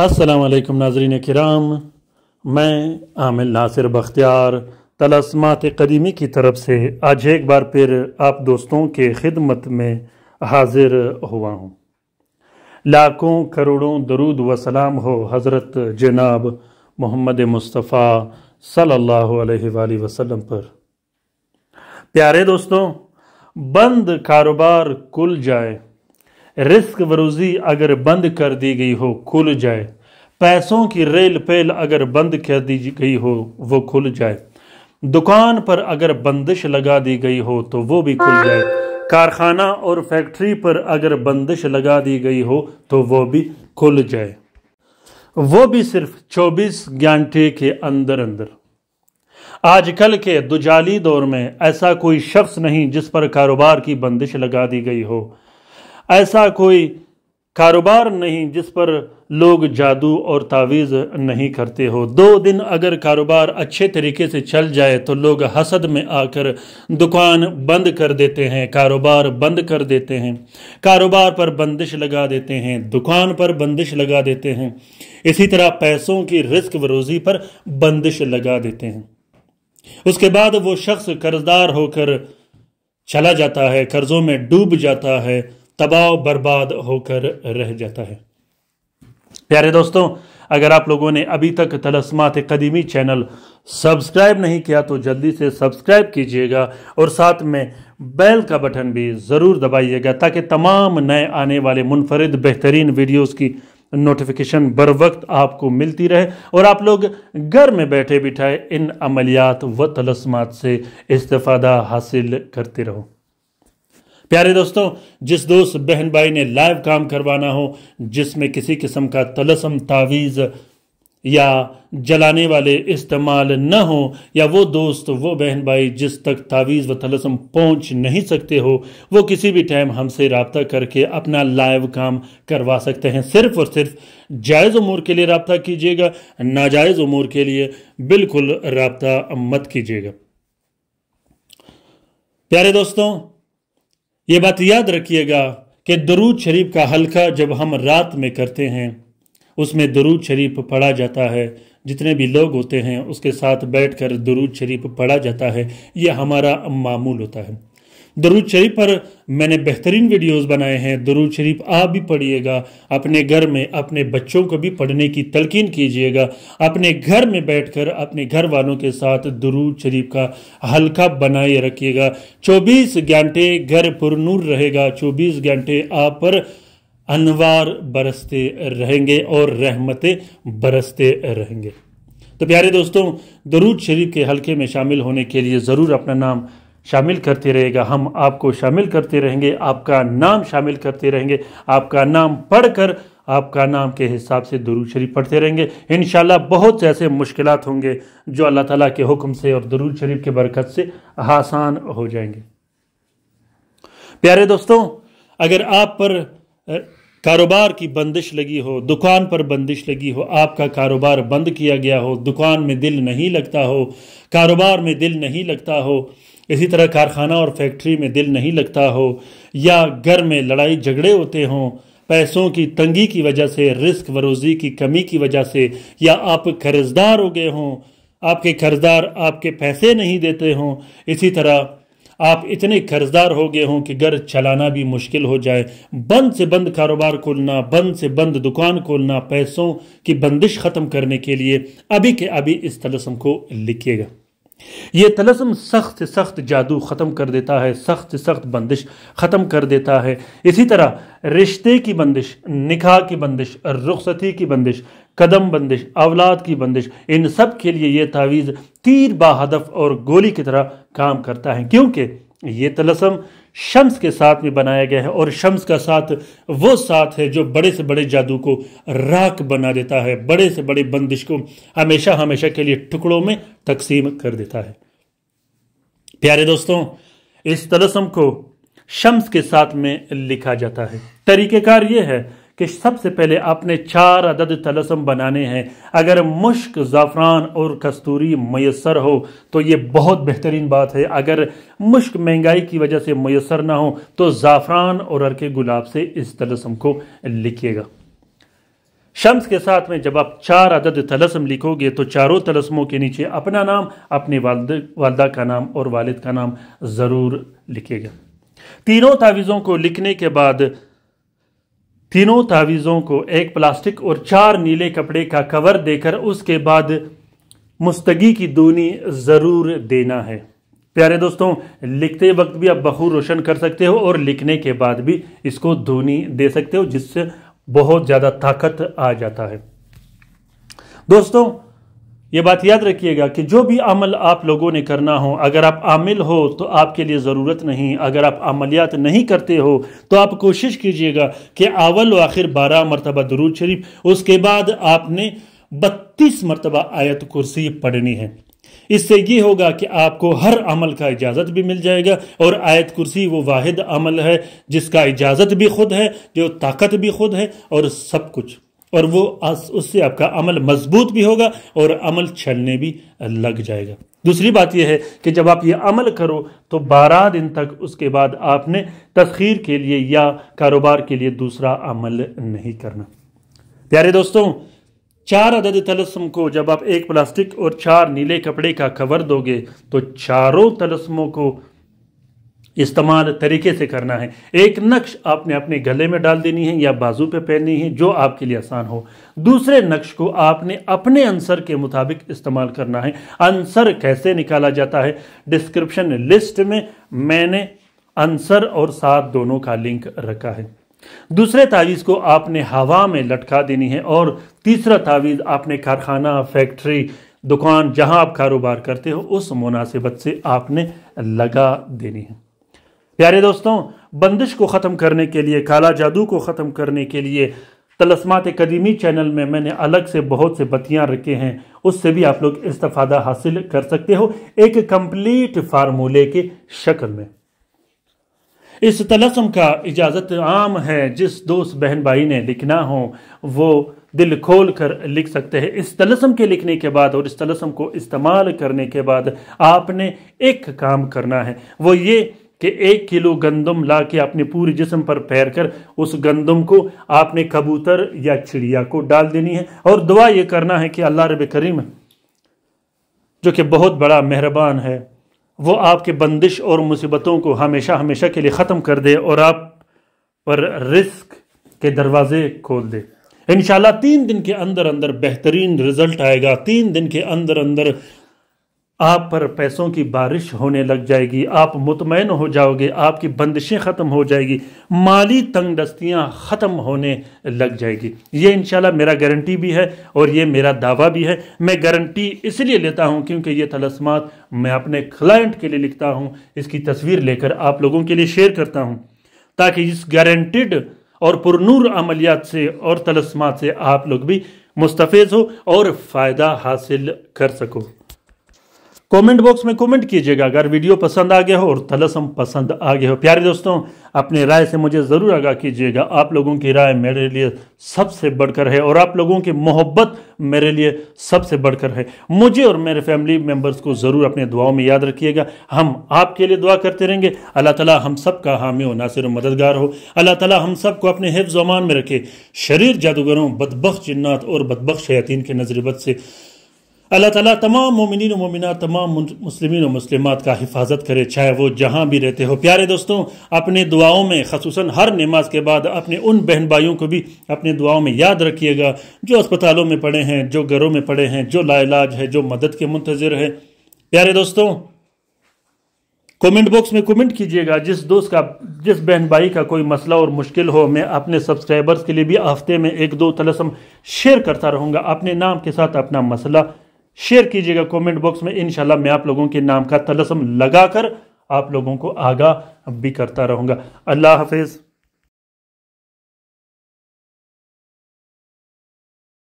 अस्सलाम वालेकुम नाजरीन किराम, मैं आमिल नासिर बख्तियार तलस्मात क़दीमी की तरफ से आज एक बार फिर आप दोस्तों के खिदमत में हाजिर हुआ हूँ। लाखों करोड़ों दरूद व सलाम हो हज़रत जनाब मोहम्मद मुस्तफ़ा सल्लल्लाहु अलैहि वसल्लम पर। प्यारे दोस्तों, बंद कारोबार खुल जाए, रिस्क व रोज़ी अगर बंद कर दी गई हो खुल जाए, पैसों की रेल पेल अगर बंद कर दी गई हो वो खुल जाए, दुकान पर अगर बंदिश लगा दी गई हो तो वो भी खुल जाए, कारखाना और फैक्ट्री पर अगर बंदिश लगा दी गई हो तो वो भी खुल जाए, वो भी सिर्फ 24 घंटे के अंदर अंदर। आजकल के दुजाली दौर में ऐसा कोई शख्स नहीं जिस पर कारोबार की बंदिश लगा दी गई हो, ऐसा कोई कारोबार नहीं जिस पर लोग जादू और तावीज़ नहीं करते हो। 2 दिन अगर कारोबार अच्छे तरीके से चल जाए तो लोग हसद में आकर दुकान बंद कर देते हैं, कारोबार बंद कर देते हैं, कारोबार पर बंदिश लगा देते हैं, दुकान पर बंदिश लगा देते हैं, इसी तरह पैसों की रिस्क व रोज़ी पर बंदिश लगा देते हैं। उसके बाद वो शख्स कर्जदार होकर चला जाता है, कर्ज़ों में डूब जाता है, तबाह बर्बाद होकर रह जाता है। प्यारे दोस्तों, अगर आप लोगों ने अभी तक तलस्मात क़दीमी चैनल सब्सक्राइब नहीं किया तो जल्दी से सब्सक्राइब कीजिएगा और साथ में बेल का बटन भी ज़रूर दबाइएगा ताकि तमाम नए आने वाले मुनफरिद बेहतरीन वीडियोस की नोटिफिकेशन बर वक्त आपको मिलती रहे और आप लोग घर में बैठे बिठाए इन अमलियात व तलस्मात से इस्तिफ़ादा हासिल करते रहो। प्यारे दोस्तों, जिस दोस्त बहन भाई ने लाइव काम करवाना हो जिसमें किसी किस्म का तलस्म, तावीज़ या जलाने वाले इस्तेमाल न हो, या वो दोस्त वो बहन भाई जिस तक तावीज़ व तलस्म पहुंच नहीं सकते हो, वो किसी भी टाइम हमसे रब्ता करके अपना लाइव काम करवा सकते हैं। सिर्फ़ और सिर्फ जायज़ उमूर के लिए रब्ता कीजिएगा, नाजायज़ उमूर के लिए बिल्कुल रब्ता मत कीजिएगा। प्यारे दोस्तों, ये बात याद रखिएगा कि दरूद शरीफ का हल्का जब हम रात में करते हैं उसमें दरूद शरीफ पढ़ा जाता है, जितने भी लोग होते हैं उसके साथ बैठकर दरूद शरीफ पढ़ा जाता है, ये हमारा मामूल होता है। दरूद शरीफ पर मैंने बेहतरीन वीडियोस बनाए हैं, दरूद शरीफ आप भी पढ़िएगा, अपने घर में अपने बच्चों को भी पढ़ने की तलकीन कीजिएगा, अपने घर में बैठकर अपने घर वालों के साथ दरूद शरीफ का हल्का बनाए रखिएगा। 24 घंटे घर पुरनूर रहेगा, 24 घंटे आप पर अनवार बरसते रहेंगे और रहमतें बरसते रहेंगे। तो प्यारे दोस्तों, दरूद शरीफ के हल्के में शामिल होने के लिए ज़रूर अपना नाम शामिल करते रहेगा, हम आपको शामिल करते रहेंगे, आपका नाम शामिल करते रहेंगे, आपका नाम पढ़कर आपका नाम के हिसाब से दुरूद शरीफ पढ़ते रहेंगे। इंशाल्लाह बहुत से ऐसे मुश्किलात होंगे जो अल्लाह ताला के हुक्म से और दुरूद शरीफ के बरकत से आसान हो जाएंगे। प्यारे दोस्तों, अगर आप पर कारोबार की बंदिश लगी हो, दुकान पर बंदिश लगी हो, आपका कारोबार बंद किया गया हो, दुकान में दिल नहीं लगता हो, कारोबार में दिल नहीं लगता हो, इसी तरह कारखाना और फैक्ट्री में दिल नहीं लगता हो, या घर में लड़ाई झगड़े होते हों पैसों की तंगी की वजह से, रिस्क व रोज़ी की कमी की वजह से, या आप कर्जदार हो गए हों, आपके कर्जदार आपके पैसे नहीं देते हों, इसी तरह आप इतने कर्जदार हो गए हों कि घर चलाना भी मुश्किल हो जाए, बंद से बंद कारोबार खोलना, बंद से बंद दुकान खोलना, पैसों की बंदिश ख़त्म करने के लिए अभी के अभी इस तलस्म को लिखिएगा। ये तलस्म सख्त से सख्त जादू ख़त्म कर देता है, सख्त से सख्त बंदिश ख़त्म कर देता है। इसी तरह रिश्ते की बंदिश, निकाह की बंदिश, रुखसती की बंदिश, कदम बंदिश, औलाद की बंदिश, इन सब के लिए ये तावीज़ तीर बाहदफ और गोली की तरह काम करता है, क्योंकि ये तलस्म शम्स के साथ में बनाया गया है और शम्स का साथ वो साथ है जो बड़े से बड़े जादू को राख बना देता है, बड़े से बड़े बंदिश को हमेशा हमेशा के लिए टुकड़ों में तकसीम कर देता है। प्यारे दोस्तों, इस तलस्म को शम्स के साथ में लिखा जाता है। तरीक़ेकार ये है कि सबसे पहले आपने 4 अदद तलस्म बनाने हैं। अगर मुश्क, ज़ाफ़रान और कस्तूरी मैसर हो तो ये बहुत बेहतरीन बात है। अगर मुश्क महंगाई की वजह से मैसर ना हो तो ज़ाफ़रान और अर्क गुलाब से इस तलस्म को लिखिएगा। शम्स के साथ में जब आप 4 अदद तलस्म लिखोगे तो चारों तलस्मों के नीचे अपना नाम, अपने वालदा का नाम और वालिद का नाम ज़रूर लिखेगा। तीनों तावीज़ों को लिखने के बाद तीनों तावीज़ों को एक प्लास्टिक और 4 नीले कपड़े का कवर देकर उसके बाद मुस्तगी की दूनी ज़रूर देना है। प्यारे दोस्तों, लिखते वक्त भी आप बखूर रोशन कर सकते हो और लिखने के बाद भी इसको दूनी दे सकते हो, जिससे बहुत ज़्यादा ताकत आ जाता है। दोस्तों, ये बात याद रखिएगा कि जो भी अमल आप लोगों ने करना हो, अगर आप आमिल हो तो आपके लिए ज़रूरत नहीं, अगर आप अमलियात नहीं करते हो तो आप कोशिश कीजिएगा कि अव्वल व आखिर 12 मरतबा दुरूद शरीफ, उसके बाद आपने 32 मरतबा आयत कुर्सी पढ़नी है। इससे ये होगा कि आपको हर अमल का इजाज़त भी मिल जाएगा और आयत कुर्सी वो वाहिद अमल है जिसका इजाज़त भी खुद है, जो ताकत भी खुद है और सब कुछ, और वो उससे आपका अमल मजबूत भी होगा और अमल चलने भी लग जाएगा। दूसरी बात यह है कि जब आप ये अमल करो तो 12 दिन तक उसके बाद आपने तस्खीर के लिए या कारोबार के लिए दूसरा अमल नहीं करना। प्यारे दोस्तों, 4 अदद तलस्म को जब आप एक प्लास्टिक और 4 नीले कपड़े का कवर दोगे तो चारों तलस्मों को इस्तेमाल तरीके से करना है। एक नक्श आपने अपने गले में डाल देनी है या बाजू पे पहननी है, जो आपके लिए आसान हो। दूसरे नक्श को आपने अपने आंसर के मुताबिक इस्तेमाल करना है। आंसर कैसे निकाला जाता है, डिस्क्रिप्शन लिस्ट में मैंने आंसर और साथ दोनों का लिंक रखा है। दूसरे तावीज़ को आपने हवा में लटका देनी है और तीसरा तावीज़ आपने कारखाना, फैक्ट्री, दुकान, जहां आप कारोबार करते हो, उस मुनासिबत से आपने लगा देनी है। प्यारे दोस्तों, बंदिश को ख़त्म करने के लिए, काला जादू को ख़त्म करने के लिए तलस्मात कदीमी चैनल में मैंने अलग से बहुत से बतियाँ रखे हैं, उससे भी आप लोग इस्तिफ़ादा हासिल कर सकते हो एक कंप्लीट फार्मूले के शक्ल में। इस तलस्म का इजाज़त आम है, जिस दोस्त बहन भाई ने लिखना हो वो दिल खोल कर लिख सकते हैं। इस तलस्म के लिखने के बाद और इस तलस्म को इस्तेमाल करने के बाद आपने एक काम करना है, वो ये कि 1 किलो गंदम ला के अपने पूरे जिस्म पर फेर कर उस गंदम को आपने कबूतर या चिड़िया को डाल देनी है और दुआ ये करना है कि अल्लाह रब करीम, जो कि बहुत बड़ा मेहरबान है, वो आपके बंदिश और मुसीबतों को हमेशा हमेशा के लिए ख़त्म कर दे और आप पर रिस्क के दरवाज़े खोल दे। इंशाल्लाह 3 दिन के अंदर अंदर बेहतरीन रिज़ल्ट आएगा। 3 दिन के अंदर अंदर आप पर पैसों की बारिश होने लग जाएगी, आप मुतमईन हो जाओगे, आपकी बंदिशें ख़त्म हो जाएगी, माली तंगदस्तियाँ ख़त्म होने लग जाएगी। ये इंशाल्लाह मेरा गारंटी भी है और ये मेरा दावा भी है। मैं गारंटी इसलिए लेता हूँ क्योंकि ये तलस्मात मैं अपने क्लाइंट के लिए लिखता हूँ, इसकी तस्वीर लेकर आप लोगों के लिए शेयर करता हूँ, ताकि इस गारंटीड और पुरनूर अमलियात से और तलस्मात से आप लोग भी मुस्तफ़ेज़ हो और फ़ायदा हासिल कर सको। कमेंट बॉक्स में कमेंट कीजिएगा अगर वीडियो पसंद आ गया हो और तलस्म पसंद आ गया हो। प्यारे दोस्तों, अपने राय से मुझे ज़रूर आगाह कीजिएगा। आप लोगों की राय मेरे लिए सबसे बढ़कर है और आप लोगों की मोहब्बत मेरे लिए सबसे बढ़कर है। मुझे और मेरे फैमिली मेम्बर्स को ज़रूर अपने दुआओं में याद रखिएगा। हम आपके लिए दुआ करते रहेंगे। अल्लाह ताला हम सब का हामी और नासिर और मददगार हो। अल्लाह ताला हम सबको अपने हिफ्ज़ व अमान में रखे, शरीर जादूगरों, बदबख्त जिन्नात और बदबख्त शयातीन के नज़रबद से। अल्लाह ताला तमाम मोमिनीन और मोमिनात, तमाम मुस्लिमीन और मुस्लिमात का हिफाजत करे, चाहे वो जहाँ भी रहते हो। प्यारे दोस्तों, अपने दुआओं में ख़ुसूसन हर नमाज के बाद अपने उन बहन भाइयों को भी अपने दुआओं में याद रखिएगा जो अस्पतालों में पड़े हैं, जो घरों में पड़े हैं, जो लाइलाज है, जो मदद के मुंतज़िर है। प्यारे दोस्तों, कमेंट बॉक्स में कमेंट कीजिएगा। जिस बहन भाई का कोई मसला और मुश्किल हो, मैं अपने सब्सक्राइबर्स के लिए भी हफ्ते में 1-2 तलस्म शेयर करता रहूँगा। अपने नाम के साथ अपना मसला शेयर कीजिएगा कमेंट बॉक्स में। इंशाल्लाह मैं आप लोगों के नाम का तलस्म लगाकर आप लोगों को आगाह भी करता रहूँगा। अल्लाह हाफिज़।